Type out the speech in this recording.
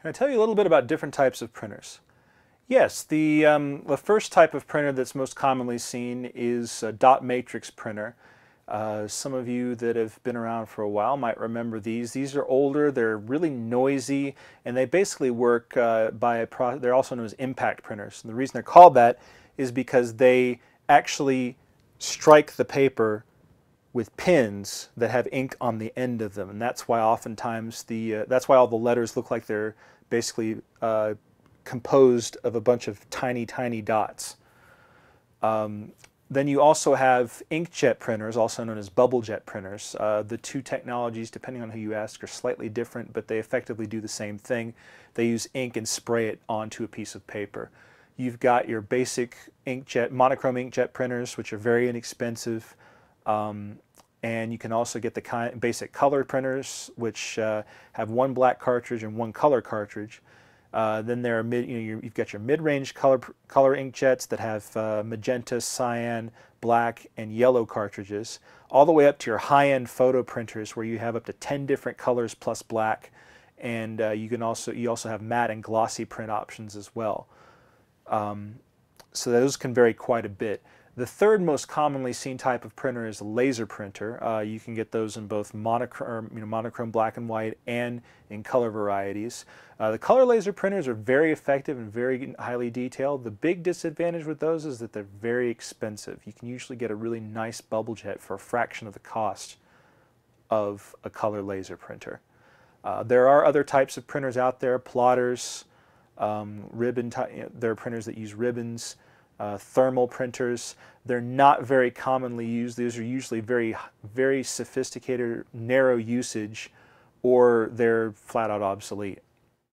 Can I tell you a little bit about different types of printers? Yes, the first type of printer that's most commonly seen is a dot matrix printer. Some of you that have been around for a while might remember these. These are older, they're really noisy, and they basically work they're also known as impact printers. And the reason they're called that is because they actually strike the paper with pins that have ink on the end of them, and that's why oftentimes that's why all the letters look like they're basically composed of a bunch of tiny dots. Then you also have inkjet printers, also known as bubble jet printers. The two technologies, depending on who you ask, are slightly different, but they effectively do the same thing. They use ink and spray it onto a piece of paper. You've got your basic inkjet, monochrome inkjet printers, which are very inexpensive. And you can also get the basic color printers, which have one black cartridge and one color cartridge. Then there are you've got your mid-range color inkjets that have magenta, cyan, black, and yellow cartridges, all the way up to your high-end photo printers, where you have up to 10 different colors plus black, and you also have matte and glossy print options as well. So those can vary quite a bit. The third most commonly seen type of printer is a laser printer. You can get those in both monochrome black and white and in color varieties. The color laser printers are very effective and very highly detailed. The big disadvantage with those is that they're very expensive. You can usually get a really nice bubble jet for a fraction of the cost of a color laser printer. There are other types of printers out there, plotters, there are printers that use ribbons. Thermal printers, they're not very commonly used. These are usually very sophisticated, narrow usage, or they're flat out obsolete.